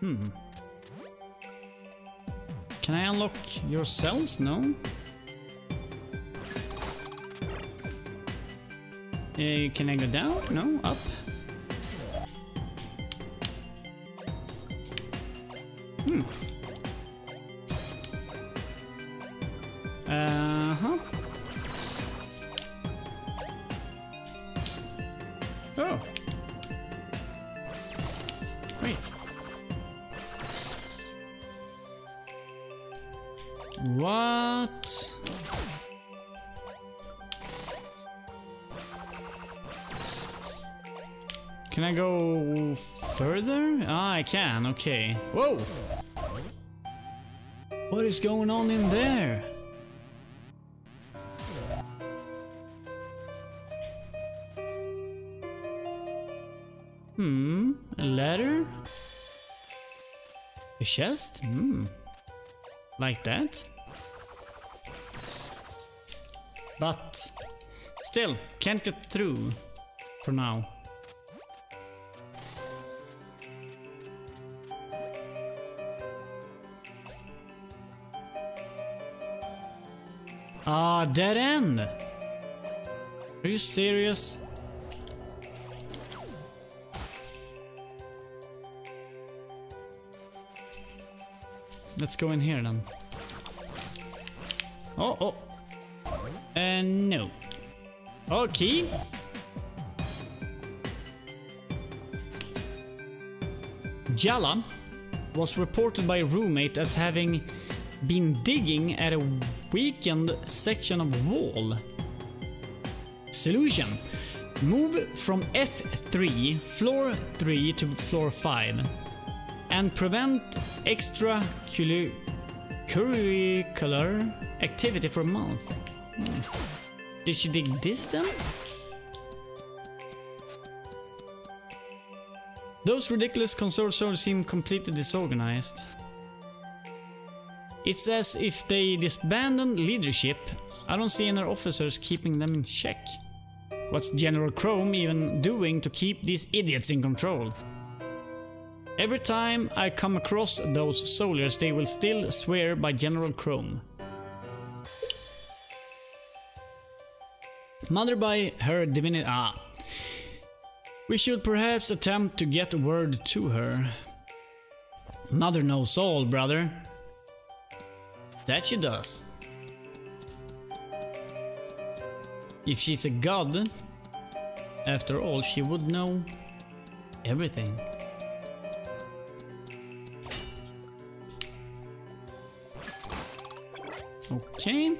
Can I unlock your cells? No? Can I go down? No? Up? Oh. Wait. What? Can I go further? Ah, I can. Okay. Whoa. What is going on in there? A ladder? A chest? Like that? But still, can't get through for now. Ah, dead end! Are you serious? Let's go in here then. Oh, oh. And no. Okay. Jala was reported by a roommate as having been digging at a weakened section of wall. Solution. Move from F3, floor 3 to floor 5. And prevent extracurricular activity for a month. Did she dig this then? Those ridiculous console souls seem completely disorganized. It's as if they disbanded leadership. I don't see any officers keeping them in check. What's General Krohn even doing to keep these idiots in control? Every time I come across those soldiers, they will still swear by General Krohn. Mother by her divinity. Ah. We should perhaps attempt to get word to her. Mother knows all, brother. That she does. If she's a god, after all, she would know everything. Okay,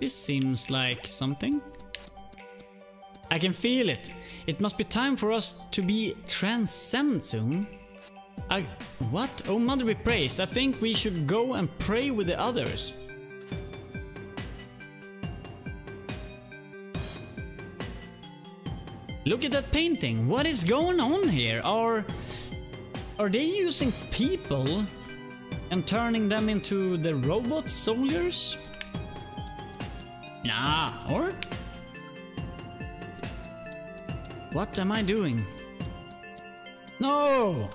this seems like something. I can feel it. It must be time for us to be transcend soon. What? Oh, mother be praised. I think we should go and pray with the others. Look at that painting. What is going on here? Are they using people and turning them into the robot soldiers? Nah, or? What am I doing? No!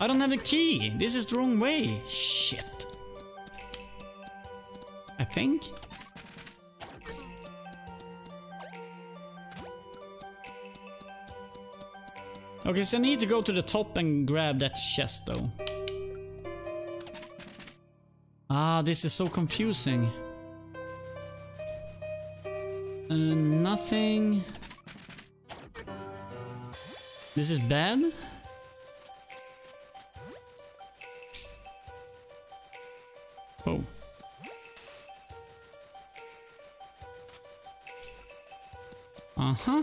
I don't have the key! This is the wrong way! Shit! I think? Okay, so I need to go to the top and grab that chest though. Ah, this is so confusing. Nothing. This is bad. Oh. Uh-huh.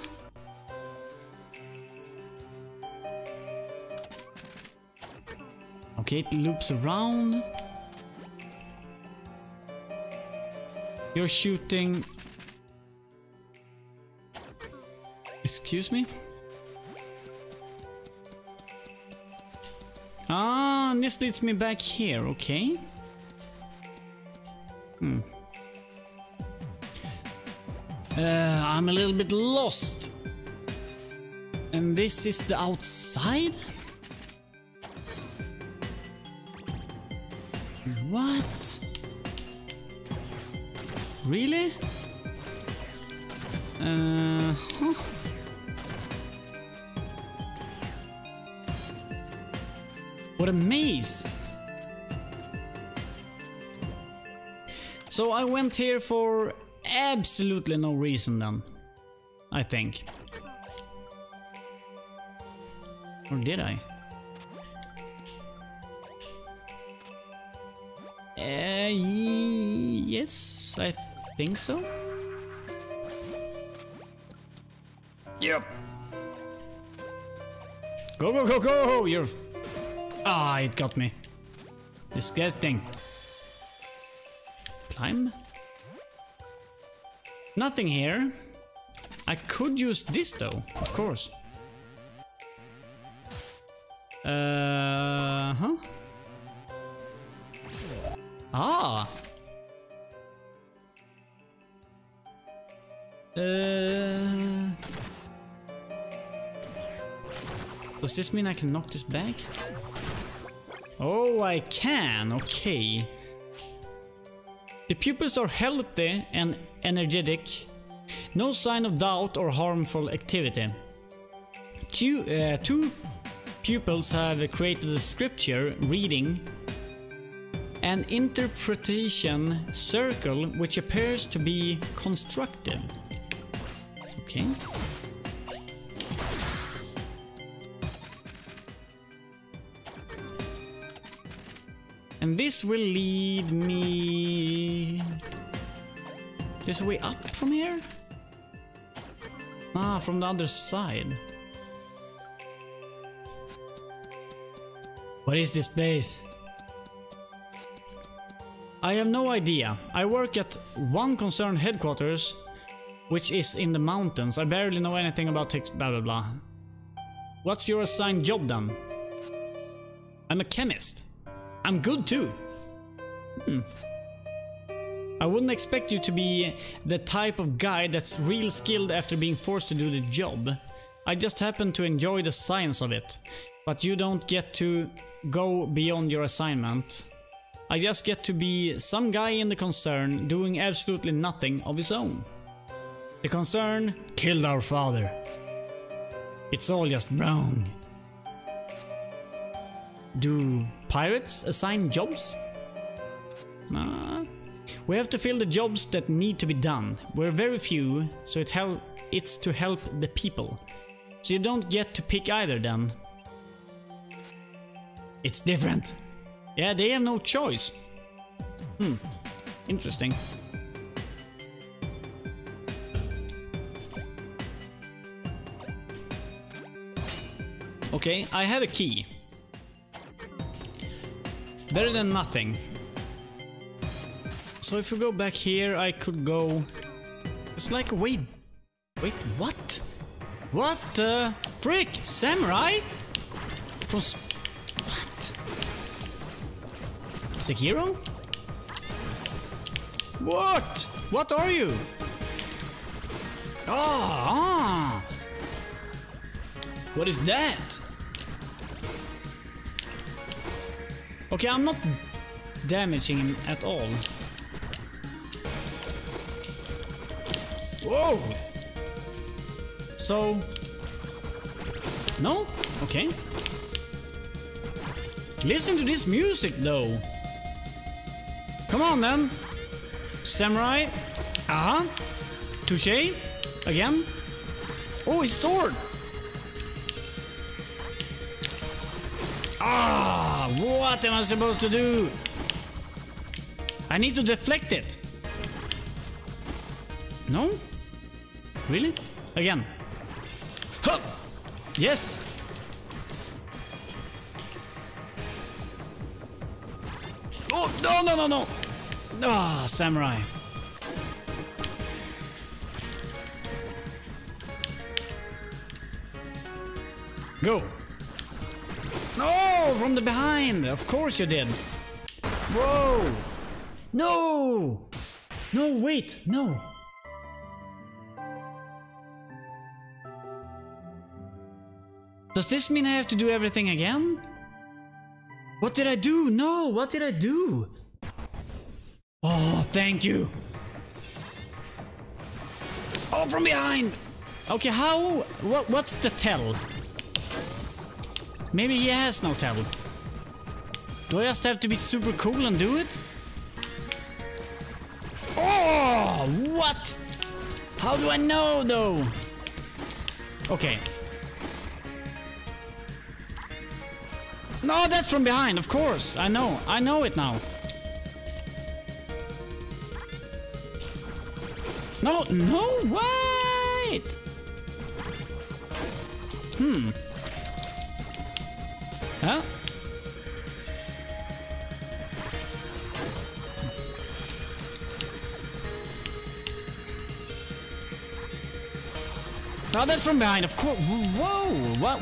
Okay, it loops around. You're shooting... Excuse me? Ah, and this leads me back here, okay. I'm a little bit lost. And this is the outside? What? Really? What a maze! So I went here for absolutely no reason then, I think. Or did I? Yes, I think so. Yep. Go, go, go, go! You're... Ah, it got me. Disgusting. Climb? Nothing here. I could use this though, of course. Huh? Ah! Does this mean I can knock this back? Oh, I can, okay. The pupils are healthy and energetic. No sign of doubt or harmful activity. Two pupils have created a scripture reading an interpretation circle which appears to be constructive. Okay. And this will lead me... There's a way up from here? Ah, from the other side. What is this place? I have no idea. I work at one concern headquarters, which is in the mountains. I barely know anything about techs, blah blah blah. What's your assigned job then? I'm a chemist. I'm good too. I wouldn't expect you to be the type of guy that's real skilled after being forced to do the job. I just happen to enjoy the science of it. But you don't get to go beyond your assignment. I just get to be some guy in the concern doing absolutely nothing of his own. The concern killed our father. It's all just wrong. Do pirates assign jobs? Nah. We have to fill the jobs that need to be done. We're very few, so it's to help the people. So you don't get to pick either then. It's different. Yeah, they have no choice. Interesting. Okay, I have a key. Better than nothing. So if we go back here, I could go... It's like a way... Wait, what? What the... Frick! Samurai? From... What? Sekiro? What? What are you? Ah! What is that? Okay, I'm not damaging him at all. Whoa! So... No? Okay. Listen to this music, though. Come on, then. Samurai. Aha. Touché. Again. Oh, his sword! Ah, what am I supposed to do? I need to deflect it. No? Really? Again. Huh. Yes. Oh, no, no, no, no. Ah, samurai. Go. No, from the behind. Of course you did. Whoa. No. No, wait. No. Does this mean I have to do everything again? What did I do? No, what did I do? Thank you. Oh, from behind. Okay, how? What's the tell? Maybe he has no tell. Do I just have to be super cool and do it? Oh, what? How do I know though? Okay. No, that's from behind, of course. I know it now. No, wait! Huh? Oh, that's from behind, of course. Whoa!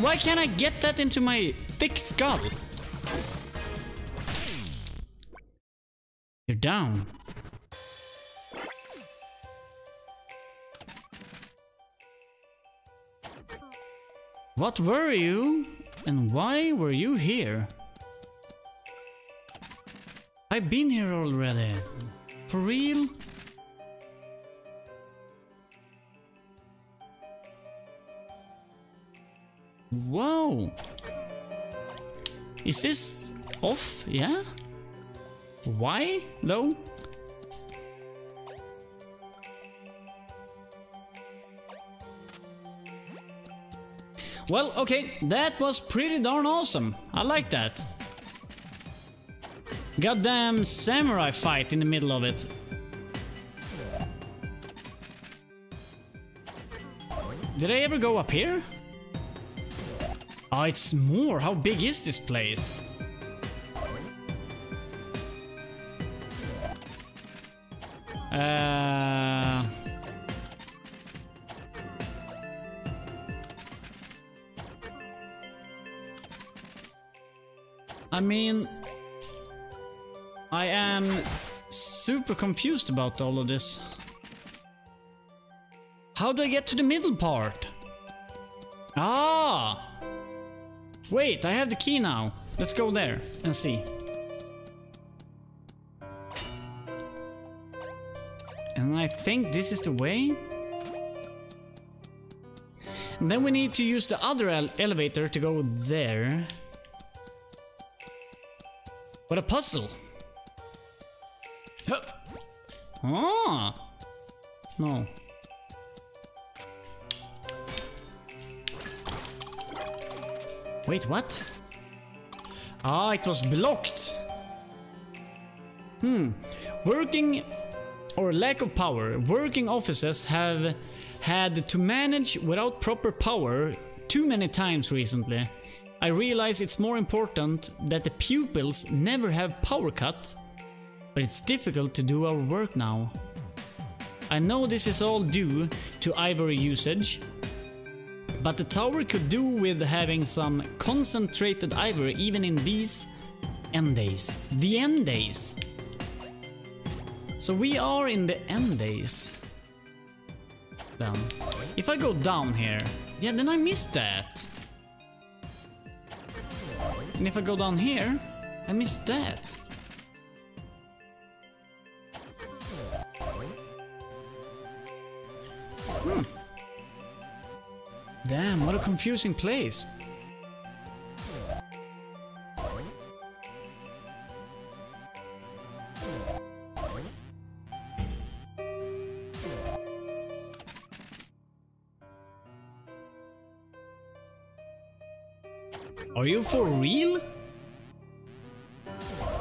Why can't I get that into my thick skull? You're down. What were you, and why were you here? I've been here already. For real? Wow! Is this off? Yeah? Why? No? Well, okay, that was pretty darn awesome. I like that. Goddamn samurai fight in the middle of it. Did I ever go up here? Oh, it's more. How big is this place? I mean, I am super confused about all of this. How do I get to the middle part? Ah! Wait, I have the key now. Let's go there and see. And I think this is the way. And then we need to use the other elevator to go there. What a puzzle! Huh. Ah! No. Wait, what? Ah, it was blocked! Working or lack of power. Working offices have had to manage without proper power too many times recently. I realize it's more important that the pupils never have power cut, but it's difficult to do our work now. I know this is all due to ivory usage, but the tower could do with having some concentrated ivory even in these end days. The end days! So we are in the end days. Then, if I go down here, yeah, then I missed that. And if I go down here, I missed that. Damn, what a confusing place. Are you for real?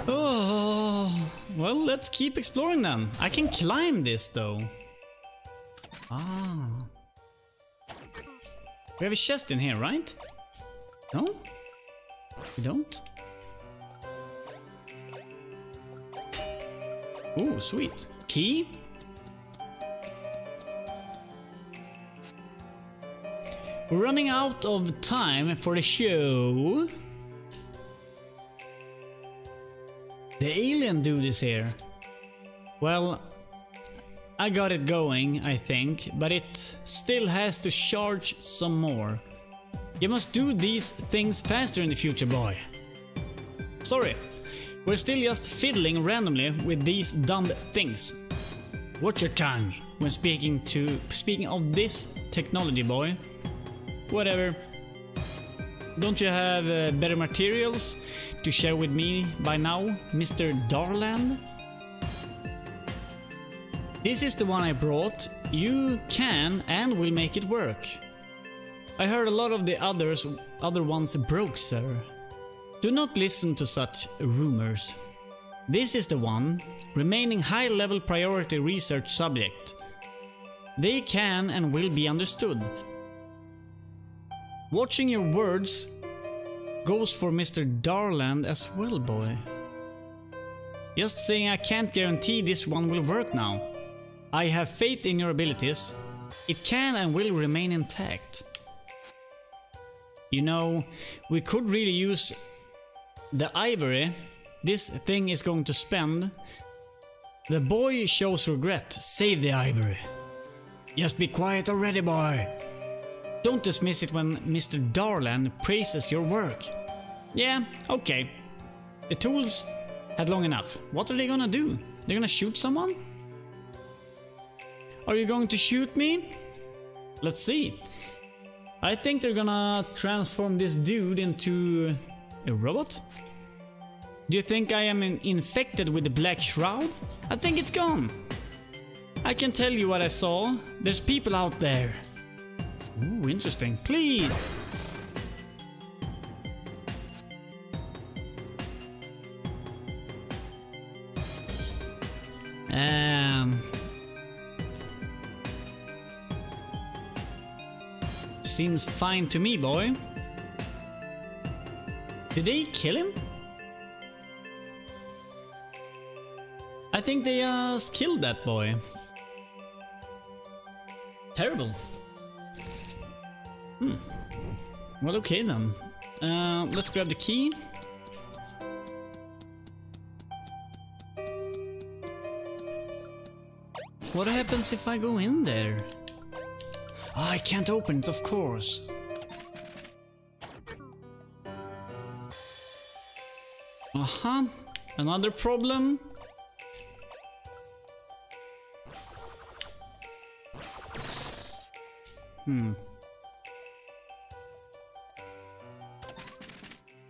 Oh, well, let's keep exploring then. I can climb this though. Ah. We have a chest in here, right? No? We don't? Ooh, sweet. Key? We're running out of time for the show. The alien dude is here. Well, I got it going, I think, but it still has to charge some more. You must do these things faster in the future, boy. Sorry. We're still just fiddling randomly with these dumb things. Watch your tongue when speaking of this technology, boy. Whatever. Don't you have better materials to share with me by now, Mr. Darland? This is the one I brought. You can and will make it work. I heard a lot of the other ones broke, sir. Do not listen to such rumors. This is the one, remaining high-level priority research subject. They can and will be understood. Watching your words goes for Mr. Darland as well, boy. Just saying I can't guarantee this one will work now. I have faith in your abilities. It can and will remain intact. You know, we could really use the ivory this thing is going to spend. The boy shows regret. Save the ivory. Just be quiet already, boy. Don't dismiss it when Mr. Darland praises your work. Yeah, okay. The tools had long enough. What are they gonna do? They're gonna shoot someone? Are you going to shoot me? Let's see. I think they're gonna transform this dude into a robot. Do you think I am infected with the black shroud? I think it's gone. I can tell you what I saw. There's people out there. Ooh, interesting. Please! Seems fine to me, boy. Did they kill him? I think they just killed that boy. Terrible. Hmm. Well, okay then. Let's grab the key. What happens if I go in there? Oh, I can't open it, of course. Uh-huh. Another problem. Hmm.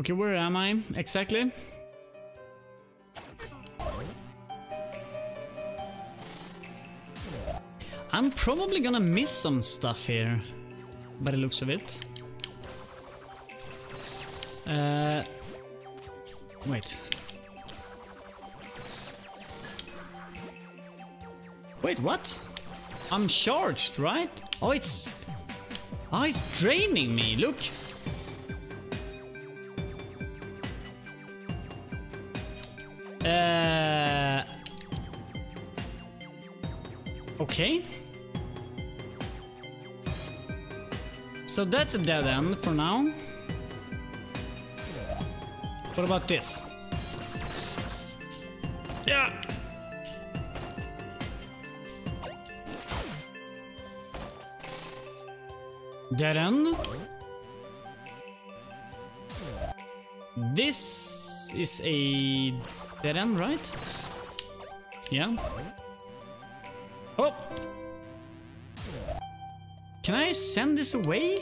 Okay, where am I exactly? I'm probably gonna miss some stuff here, by the looks of it. Wait. Wait, what? I'm charged, right? Oh, it's draining me, look! Okay. So that's a dead end for now. What about this? Yeah. Dead end. This is a dead end, right? Yeah. Oh! Can I send this away?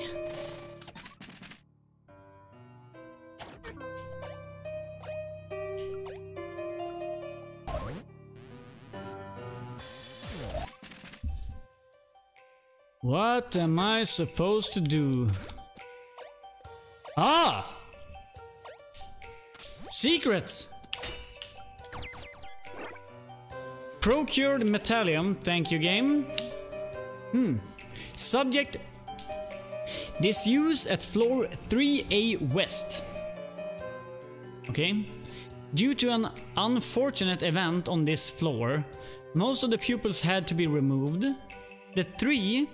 What am I supposed to do? Ah! Secrets! Procured metallium, thank you, game. Hmm. Subject: disuse at floor 3A West. Okay. Due to an unfortunate event on this floor, most of the pupils had to be removed. The three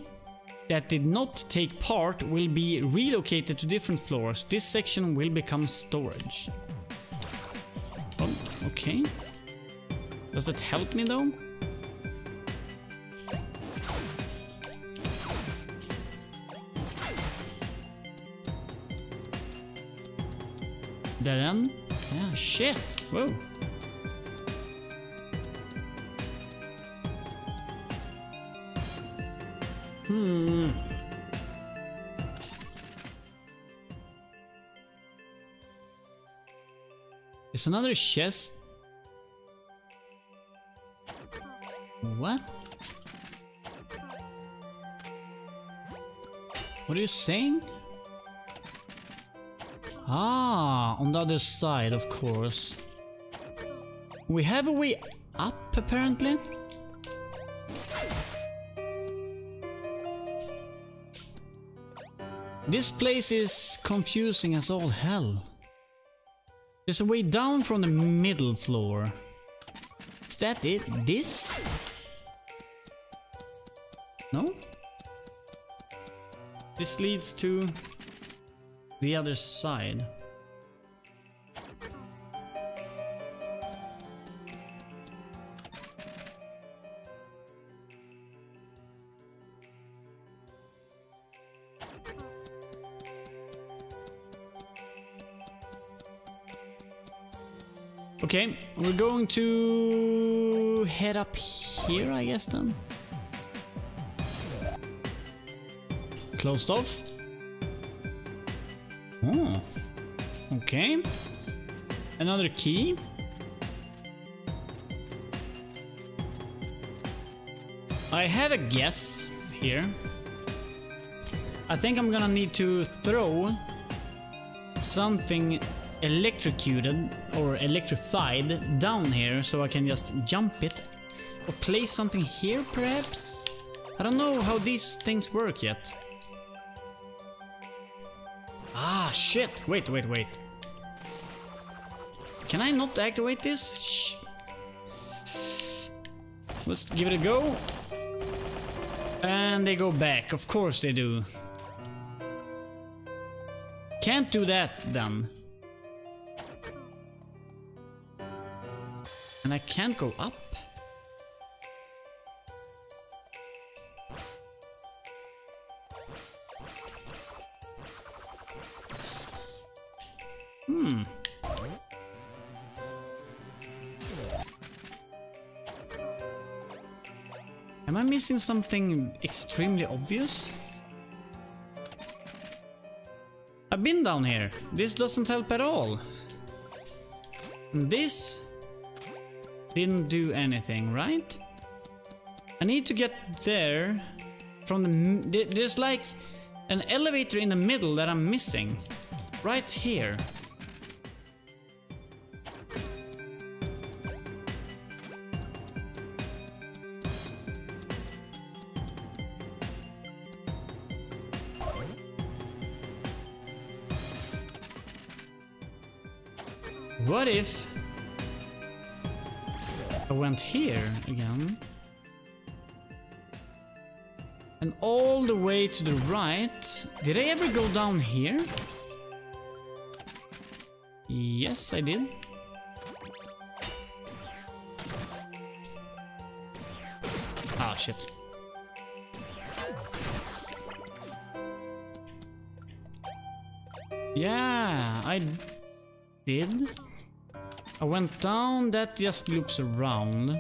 that did not take part will be relocated to different floors. This section will become storage. Oh, okay. Does it help me though? Dead end? Yeah, shit! Whoa! Hmm. It's another chest. What? What are you saying? Ah, on the other side, of course. We have a way up, apparently. This place is confusing as all hell. There's a way down from the middle floor. Is that it? This? No? This leads to the other side. Okay, we're going to head up here, I guess, then. Closed off. Oh, okay. Another key. I have a guess here. I think I'm gonna need to throw something electrocuted or electrified down here so I can just jump it. Or place something here, perhaps? I don't know how these things work yet. Ah, shit! Wait, wait, wait. Can I not activate this? Shh. Let's give it a go. And they go back. Of course they do. Can't do that, then. And I can't go up? Hmm. Am I missing something extremely obvious? I've been down here. This doesn't help at all. And this didn't do anything, right? I need to get there from the... There's like an elevator in the middle that I'm missing. Right here. What if I went here again, and all the way to the right? Did I ever go down here? Yes, I did. Ah, shit. Yeah, I did. I went down, that just loops around.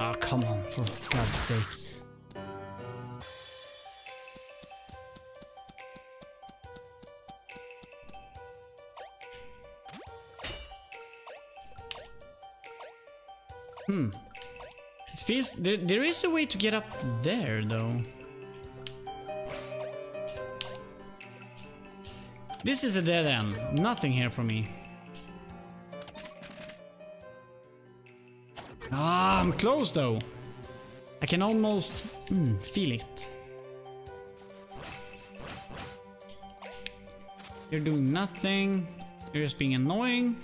Ah, come on, for God's sake. Hmm. It feels... There is a way to get up there, though. This is a dead end. Nothing here for me. Ah, I'm close though. I can almost feel it. You're doing nothing. You're just being annoying.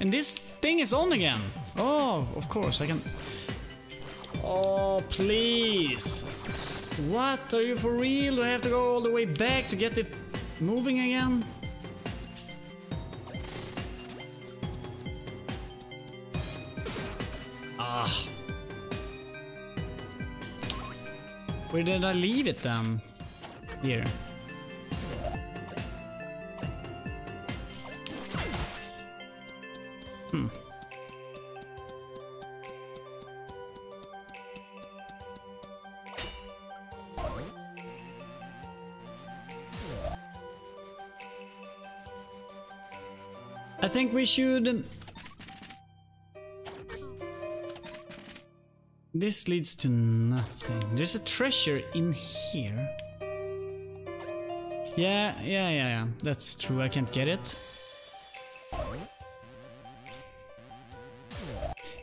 And this thing is on again. Oh, of course I can. Oh, please. What? Are you for real? Do I have to go all the way back to get it moving again? Where did I leave it then? Here. I think we should... This leads to nothing. There's a treasure in here. Yeah. That's true. I can't get it.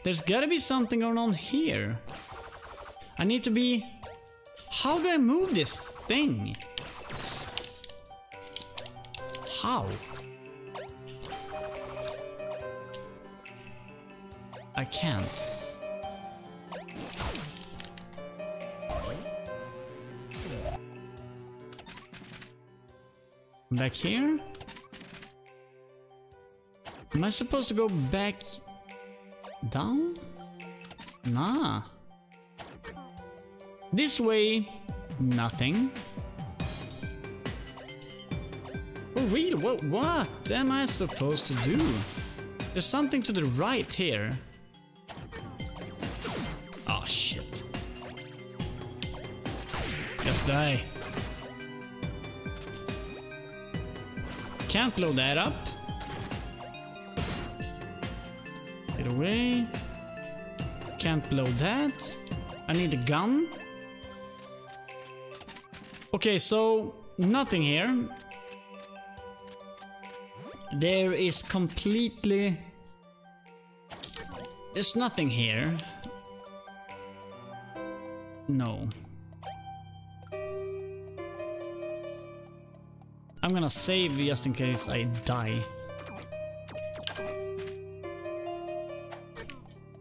There's gotta be something going on here. I need to be... How do I move this thing? How? I can't. Back here? Am I supposed to go back down? Nah. This way, nothing. Oh really? What am I supposed to do? There's something to the right here. Oh shit. Just die. Can't blow that up. Get away. Can't blow that. I need a gun. Okay, so nothing here. There is completely... There's nothing here. No. I'm gonna save just in case I die.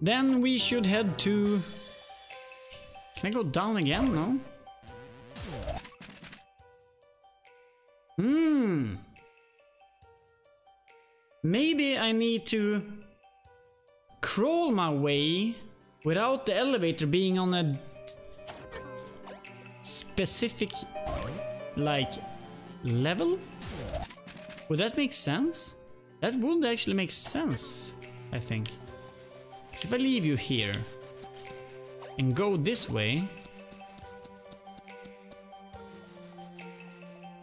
Then we should head to... Can I go down again? No? Maybe I need to... crawl my way without the elevator being on a... specific... like... level? Would that make sense? That would actually make sense, I think. So if I leave you here and go this way,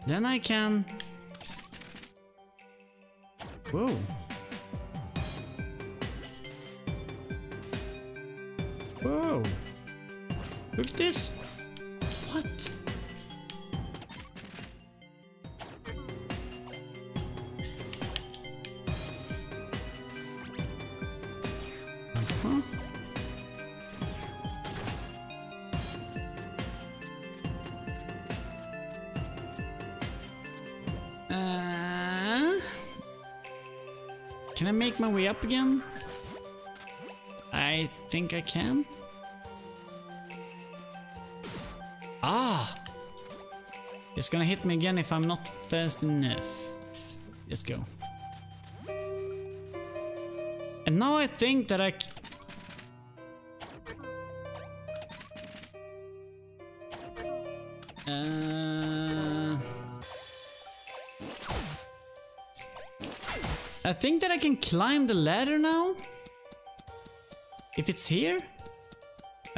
then I can... Whoa. Whoa. Look at this. What? Can I make my way up again? I think I can. Ah! It's gonna hit me again if I'm not fast enough. Let's go. And now I think that I... I think that I can climb the ladder now? If it's here?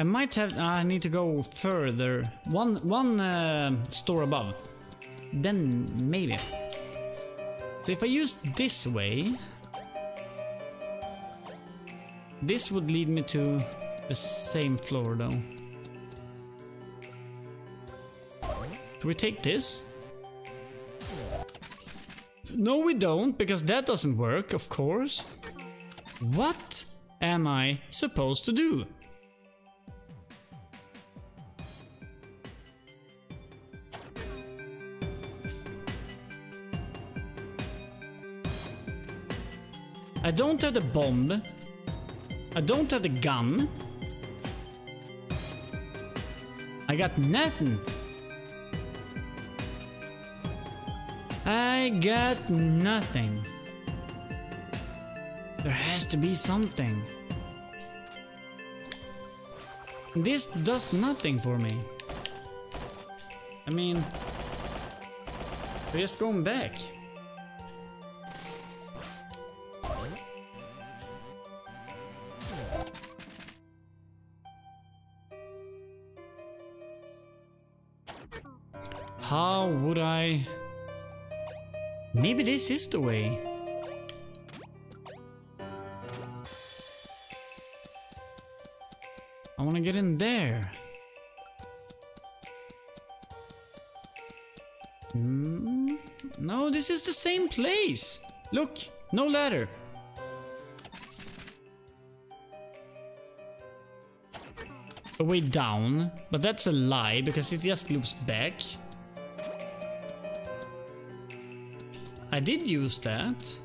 I might have... I need to go further. One store above. Then maybe. So if I use this way... This would lead me to the same floor though. Do we take this? No, we don't, because that doesn't work, of course. What am I supposed to do? I don't have the bomb. I don't have the gun. I got nothing. I got nothing. There has to be something. This does nothing for me. I mean, we're just going back. How would I... Maybe this is the way. I want to get in there. No, this is the same place. Look, no ladder. A way down, but that's a lie because it just loops back. I did use that.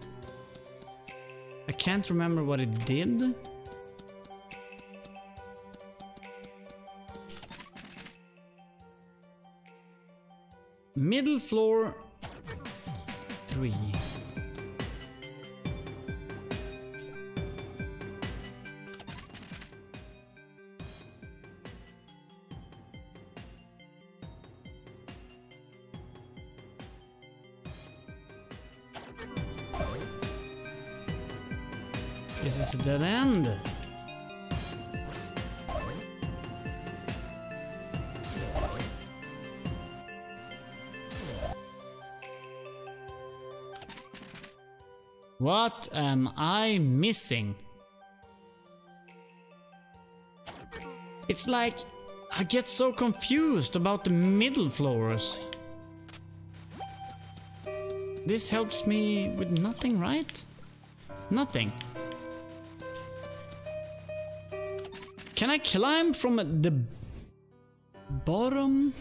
I can't remember what it did. Middle floor 3. This is a dead end. What am I missing? It's like I get so confused about the middle floors. This helps me with nothing, right? Nothing. Can I climb from the bottom?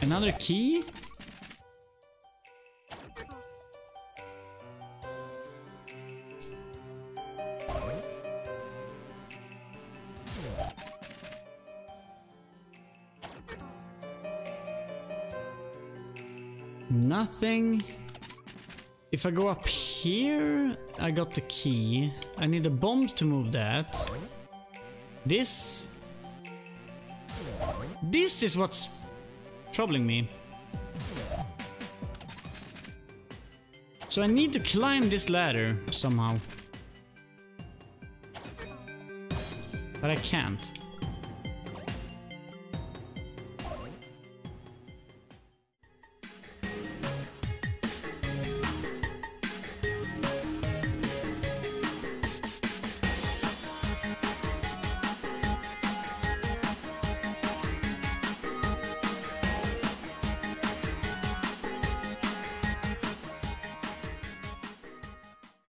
Another key? Nothing. If I go up here, I got the key. I need a bomb to move that. This is what's troubling me. So I need to climb this ladder somehow. But I can't.